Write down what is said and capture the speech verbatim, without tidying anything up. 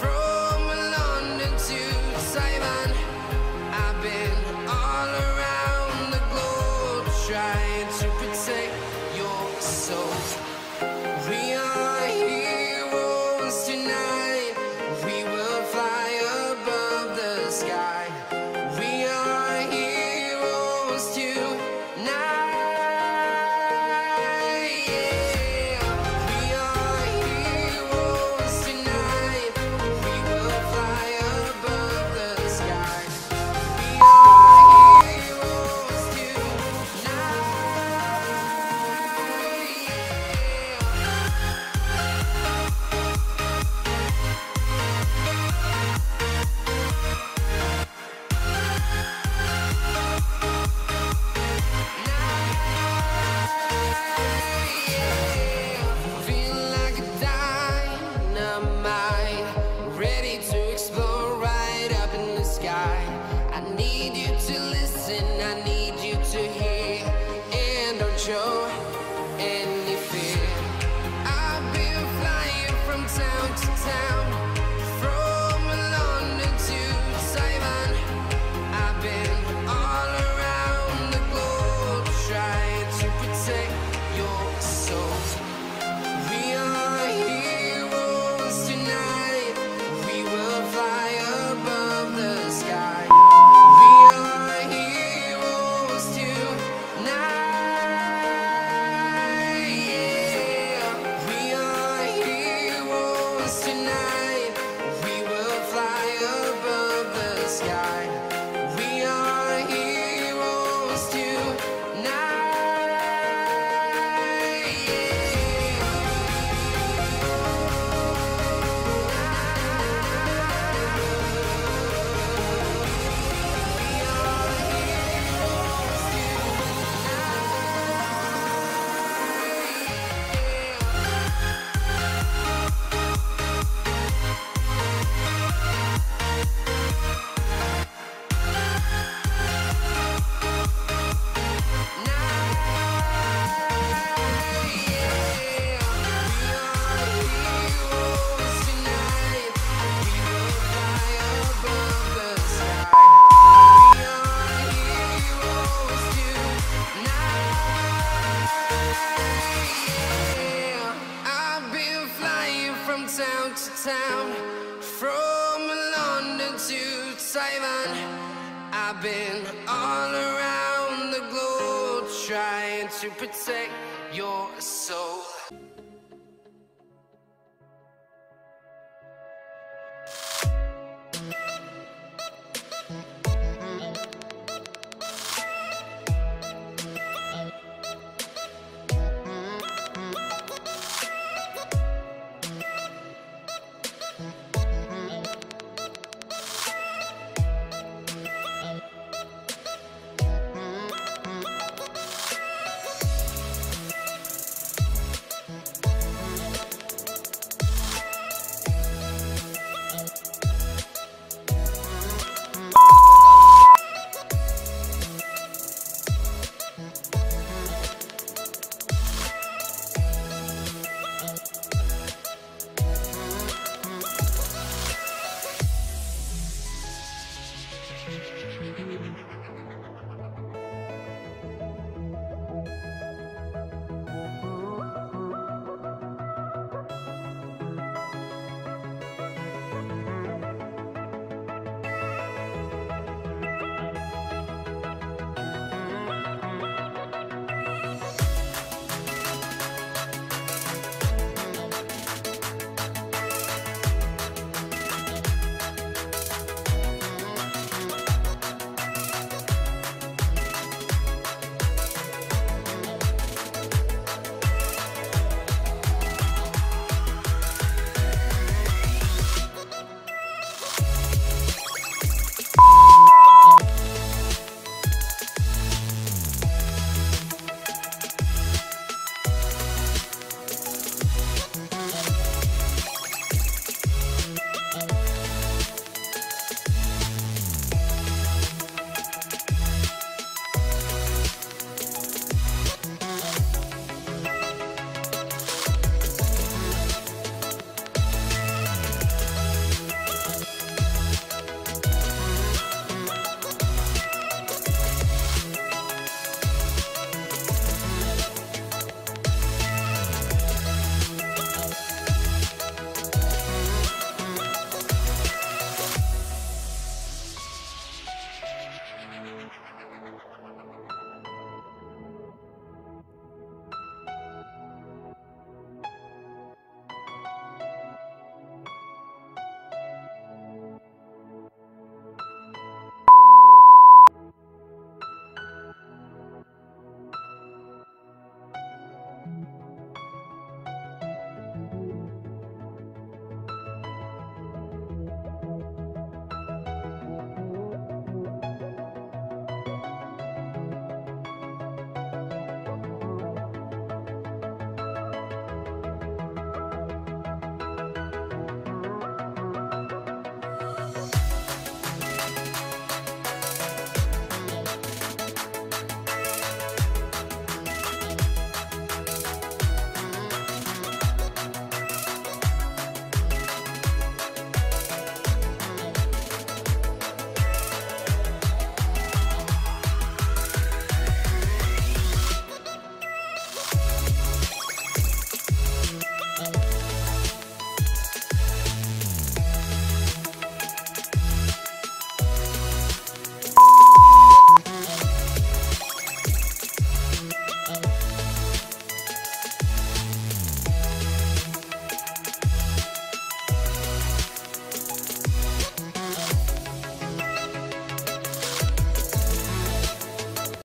from London to Taiwan. I've been all around the globe, trying to protect your soul. We are heroes tonight. We will fly above the sky. We are heroes tonight. Show any fear. I've been flying from town to town, from London to Taiwan. I've been all around the globe, trying to protect your soul. We are heroes tonight. We will fly above the sky. We are heroes tonight. Town to town, from London to Taiwan. I've been all around the globe, trying to protect your soul.